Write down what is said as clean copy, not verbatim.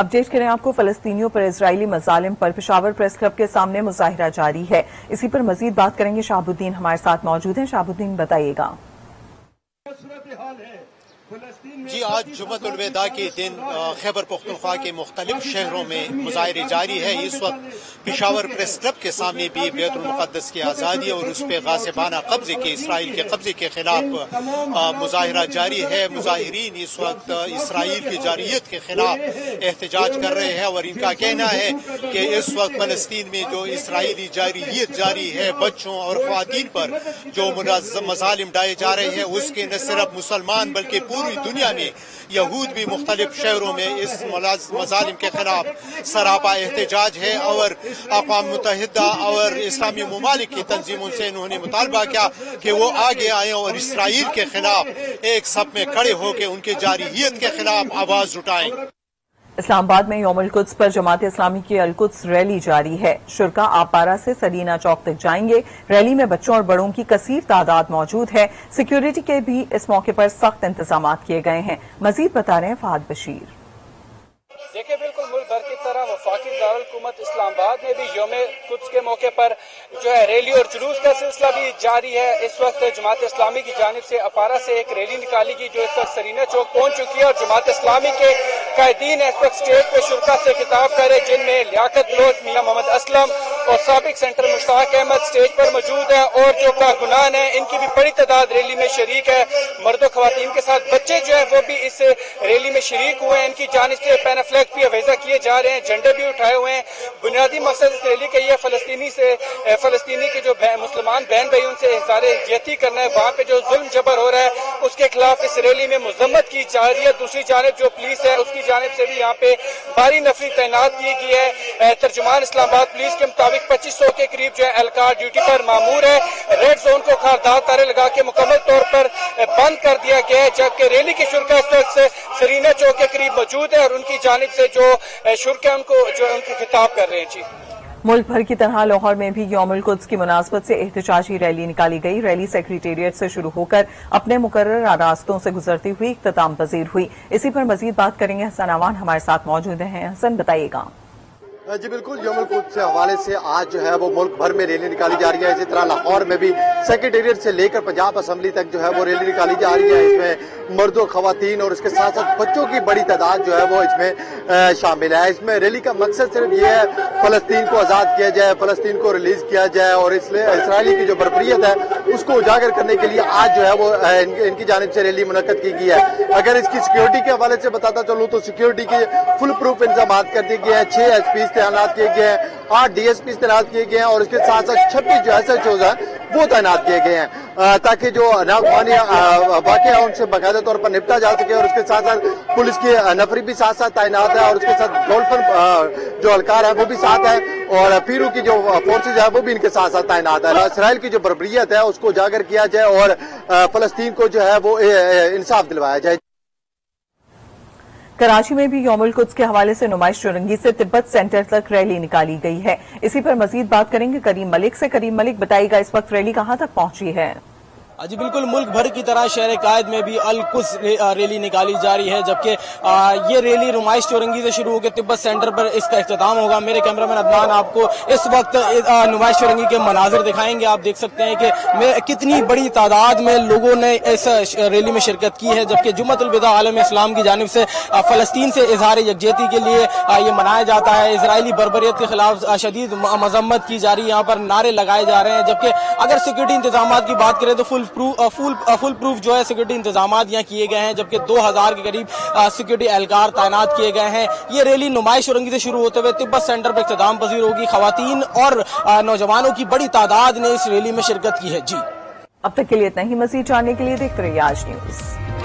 Update करें आपको फलस्तीनियों पर इजरायली मजालिम पर पेशावर प्रेस क्लब के सामने मुजाहिरा जारी है। इसी पर मजीद बात करेंगे, शहाबुद्दीन हमारे साथ मौजूद हैं। शहाबुद्दीन बताइएगा। जी, आज जुम्मत-उल-विदा के दिन खैबर पख्तूनख्वा के मुख्तलिफ शहरों में मुजाहरे जारी है। इस वक्त पेशावर प्रेस क्लब के सामने भी बैतुल मुक़द्दस की आज़ादी और उस पर गासिबाना कब्जे के इसराइल के कब्जे के खिलाफ मुजाहरा जारी है। मुजाहरीन इस वक्त इसराइल की जारियत के खिलाफ एहतजाज कर रहे हैं और इनका कहना है कि इस वक्त फलस्तीन में जो इसराइली जारियत जारी है, बच्चों और ख्वातीन पर जो मजालिम डाले जा रहे हैं, उसके न सिर्फ मुसलमान बल्कि पूरी दुनिया में यहूद भी मुख्तलिफ शहरों में इस मजालिम के खिलाफ सरापा एहतजाज है। और अक़वाम मुत्तहिदा और इस्लामी ममालिक की तंजीमों से इन्होंने मुतालबा किया कि वो आगे आए और इसराइल के खिलाफ एक सब में खड़े होकर उनके जारियत के खिलाफ आवाज उठाएं। इस्लामाबाद में यौम अल-कुद्स पर जमात इस्लामी की अल-कुद्स रैली जारी है। शुरका अपारा से सिरीना चौक तक जाएंगे। रैली में बच्चों और बड़ों की कसीर तादाद मौजूद है। सिक्योरिटी के भी इस मौके पर सख्त इंतजाम किए गए हैं। मजीद बता रहे हैं फाहद बशीर। देखिए, बिल्कुल मुल्क भर की तरह वफाकी दारुलहुकूमत इस्लामाबाद में भी यौम कुद्स के मौके पर जो है रैली और जुलूस का सिलसिला भी जारी है। इस वक्त जमात इस्लामी की जानिब से अपारा से एक रैली निकाली गई जो इस वक्त सरीना चौक पहुंच चुकी है और जमात इस्लामी के कायदीन इस वक्त स्टेट पे शुरा से खिताब करे, जिनमें लियाकत बोस, मिया मोहम्मद असलम और साबिक सेंटर मुश्ताक अहमद स्टेज पर मौजूद है और जो कारकुनान है इनकी भी बड़ी तादाद रैली में शरीक है। मर्द खवातीन के साथ बच्चे जो है वो भी इस रैली में शरीक हुए हैं। इनकी जानिब से पैनफ्लैग भी अवेजा किए जा रहे हैं, झंडे भी उठाए हुए हैं। बुनियादी मकसद इस रैली का यह फलस्तीनी के जो मुसलमान बहन भाई उनसे इजहारे यती करना है, वहाँ पे जो जुल्म जबर हो रहा है उसके खिलाफ इस रैली में मजम्मत की जा रही है। दूसरी जानब जो पुलिस है उसकी जानब से भी यहाँ पे भारी नफरी तैनात की गई है। तर्जुमान इस्लामाबाद पुलिस के मुताबिक 2500 के करीब जो है एहलकार ड्यूटी पर मामूर है। रेड जोन को खारदार तारे लगा के मुकम्मल तौर पर बंद कर दिया गया है, जबकि रैली के शुरा इस वक्त सरीना चौक के करीब मौजूद है और उनकी जानब से जो शुरा उनको जो उनके खिताब कर रहे हैं। जी, मुल्क भर की तरह लाहौर में भी यौम अल-कुद्स की मुनासबत से एहतजाजी रैली निकाली गई। रैली सेक्रेटेरिएट से शुरू होकर अपने मुकर्रर रास्तों से गुजरती हुई इख्तिताम पजीर हुई। इसी पर मजीद बात करेंगे, हसन आवान हमारे साथ मौजूद हैं। हसन बताइएगा। जी बिल्कुल, यौम अल-कुद्स के हवाले से आज जो है वो मुल्क भर में रैली निकाली जा रही है। इसी तरह लाहौर में भी सेक्रेटेरिएट से लेकर पंजाब असम्बली तक जो है वो रैली निकाली जा रही है। इसमें मर्दों, खवातीन और इसके साथ साथ बच्चों की बड़ी तादाद जो है वो इसमें शामिल है। इसमें रैली का मकसद सिर्फ ये है फलस्तीन को आज़ाद किया जाए, फलस्तीन को रिलीज किया जाए और इसलिए इसराइल की जो बरबरीत है उसको उजागर करने के लिए आज जो है वो इनकी जानिब से रैली मुनक़द की गई है। अगर इसकी सिक्योरिटी के हवाले से बताता चलूँ तो सिक्योरिटी के फुल प्रूफ इंतजाम कर दिए गए हैं। 6 एसपी तैनात किए गए हैं, 8 डीएसपी तैनात किए गए हैं और इसके साथ साथ 26 जो SHOs हैं वो तैनात किए गए हैं ताकि जो नागवानी वाक़या है उनसे बाकायदा तौर पर निपटा जा सके। और उसके साथ साथ पुलिस की नफरी भी साथ साथ तैनात है और उसके साथ गोल्फर जो अहलकार है वो भी साथ है और पीरू की जो फोर्सेज है वो भी इनके साथ साथ तैनात है। इसराइल की जो बर्बरियत है उसको उजागर किया जाए और फलस्तीन को जो है वो इंसाफ दिलवाया जाए। कराची में भी यौम अल-कुद्स के हवाले से नुमाइश चौरंगी से तिब्बत सेंटर तक रैली निकाली गई है। इसी पर मजीद बात करेंगे करीम मलिक से। करीम मलिक बताइएगा, इस वक्त रैली कहाँ तक पहुँची है? जी बिल्कुल, मुल्क भर की तरह शहर कायद में भी अल-कुद्स रैली निकाली जा रही है, जबकि ये रैली नुमाइश चौरंगी से शुरू होकर तिब्बत सेंटर पर इसका अख्ताम होगा। मेरे कैमरामैन अदनान आपको इस वक्त नुमाइश चौरंगी के मनाजर दिखाएंगे। आप देख सकते हैं कि कितनी बड़ी तादाद में लोगों ने इस रैली में शिरकत की है, जबकि जुम्मत-उल-विदा आलम इस्लाम की जानिब से फलस्तीन से इजहार यकजहती के लिए ये मनाया जाता है। इसराइली बर्बरियत के खिलाफ शदीद मजम्मत की जा रही है, यहाँ पर नारे लगाए जा रहे हैं। जबकि अगर सिक्योरिटी इंतजाम की बात करें तो फुल प्रूफ जो है सिक्योरिटी इंतजाम यहाँ किए गए हैं, जबकि 2000 के करीब सिक्योरिटी एहलकार तैनात किए गए हैं। ये रैली नुमाइश चौरंगी से शुरू होते हुए तिब्बत सेंटर पर इख्तिताम पजीर होगी। खवातीन और नौजवानों की बड़ी तादाद ने इस रैली में शिरकत की है। जी, अब तक के लिए इतना ही। मज़ीद जानने के लिए देखते रहिए आज न्यूज़।